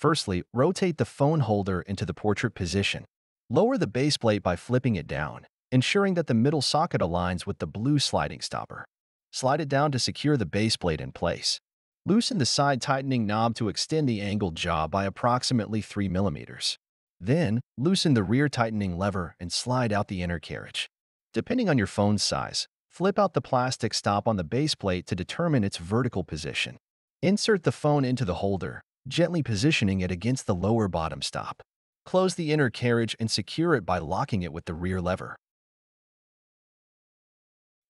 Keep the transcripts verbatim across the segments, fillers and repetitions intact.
Firstly, rotate the phone holder into the portrait position. Lower the base plate by flipping it down, ensuring that the middle socket aligns with the blue sliding stopper. Slide it down to secure the base plate in place. Loosen the side tightening knob to extend the angled jaw by approximately three millimeters. Then, loosen the rear tightening lever and slide out the inner carriage. Depending on your phone's size, flip out the plastic stop on the base plate to determine its vertical position. Insert the phone into the holder, gently positioning it against the lower bottom stop. Close the inner carriage and secure it by locking it with the rear lever.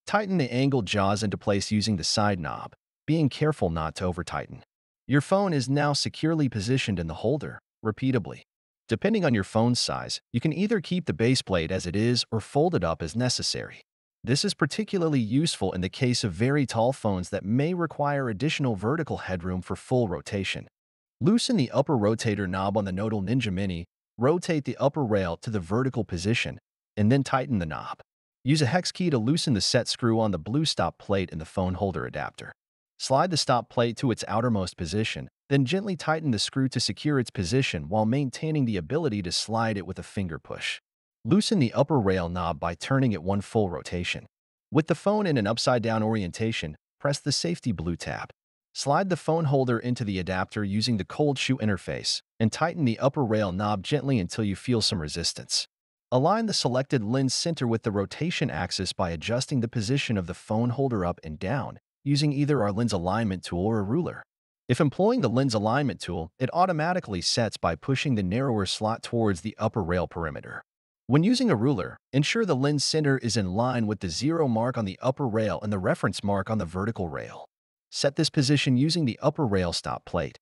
Tighten the angled jaws into place using the side knob, being careful not to over-tighten. Your phone is now securely positioned in the holder, repeatedly. Depending on your phone's size, you can either keep the base plate as it is or fold it up as necessary. This is particularly useful in the case of very tall phones that may require additional vertical headroom for full rotation. Loosen the upper rotator knob on the Nodal Ninja Mini, rotate the upper rail to the vertical position, and then tighten the knob. Use a hex key to loosen the set screw on the blue stop plate and the phone holder adapter. Slide the stop plate to its outermost position, then gently tighten the screw to secure its position while maintaining the ability to slide it with a finger push. Loosen the upper rail knob by turning it one full rotation. With the phone in an upside-down orientation, press the safety blue tab. Slide the phone holder into the adapter using the cold shoe interface and tighten the upper rail knob gently until you feel some resistance. Align the selected lens center with the rotation axis by adjusting the position of the phone holder up and down using either our lens alignment tool or a ruler. If employing the lens alignment tool, it automatically sets by pushing the narrower slot towards the upper rail perimeter. When using a ruler, ensure the lens center is in line with the zero mark on the upper rail and the reference mark on the vertical rail. Set this position using the upper rail stop plate.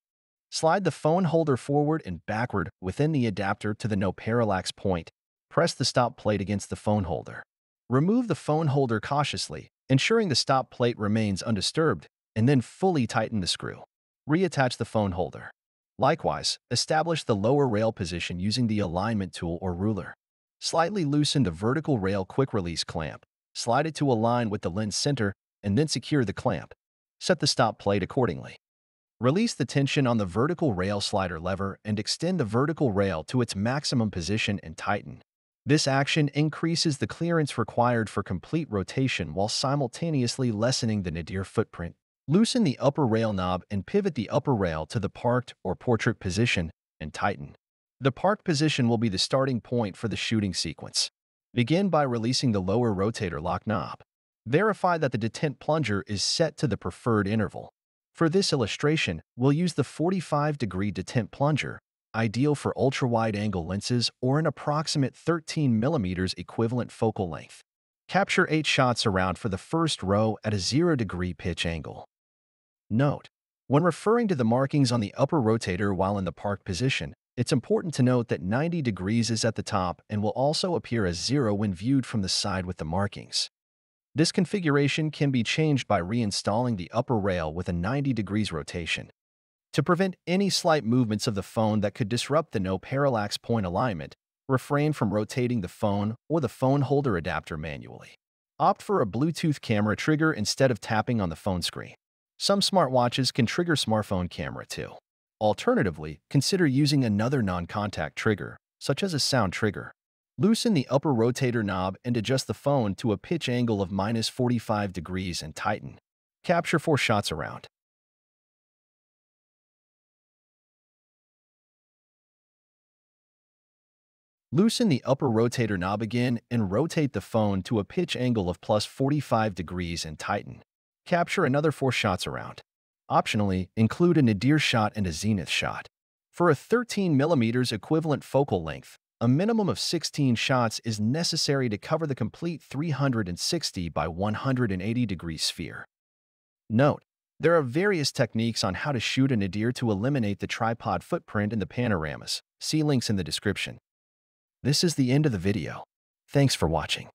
Slide the phone holder forward and backward within the adapter to the no parallax point. Press the stop plate against the phone holder. Remove the phone holder cautiously, ensuring the stop plate remains undisturbed, and then fully tighten the screw. Reattach the phone holder. Likewise, establish the lower rail position using the alignment tool or ruler. Slightly loosen the vertical rail quick-release clamp, slide it to align with the lens center, and then secure the clamp. Set the stop plate accordingly. Release the tension on the vertical rail slider lever and extend the vertical rail to its maximum position and tighten. This action increases the clearance required for complete rotation while simultaneously lessening the nadir footprint. Loosen the upper rail knob and pivot the upper rail to the parked or portrait position and tighten. The parked position will be the starting point for the shooting sequence. Begin by releasing the lower rotator lock knob. Verify that the detent plunger is set to the preferred interval. For this illustration, we'll use the forty-five degree detent plunger, ideal for ultra-wide-angle lenses or an approximate thirteen millimeter equivalent focal length. Capture eight shots around for the first row at a zero degree pitch angle. Note: when referring to the markings on the upper rotator while in the parked position, it's important to note that ninety degrees is at the top and will also appear as zero when viewed from the side with the markings. This configuration can be changed by reinstalling the upper rail with a ninety degrees rotation. To prevent any slight movements of the phone that could disrupt the no parallax point alignment, refrain from rotating the phone or the phone holder adapter manually. Opt for a Bluetooth camera trigger instead of tapping on the phone screen. Some smartwatches can trigger smartphone camera too. Alternatively, consider using another non-contact trigger, such as a sound trigger. Loosen the upper rotator knob and adjust the phone to a pitch angle of minus forty-five degrees and tighten. Capture four shots around. Loosen the upper rotator knob again and rotate the phone to a pitch angle of plus forty-five degrees and tighten. Capture another four shots around. Optionally, include a nadir shot and a zenith shot. For a thirteen millimeter equivalent focal length, a minimum of sixteen shots is necessary to cover the complete three hundred sixty by one hundred eighty degree sphere. Note: there are various techniques on how to shoot a nadir to eliminate the tripod footprint in the panoramas. See links in the description. This is the end of the video. Thanks for watching.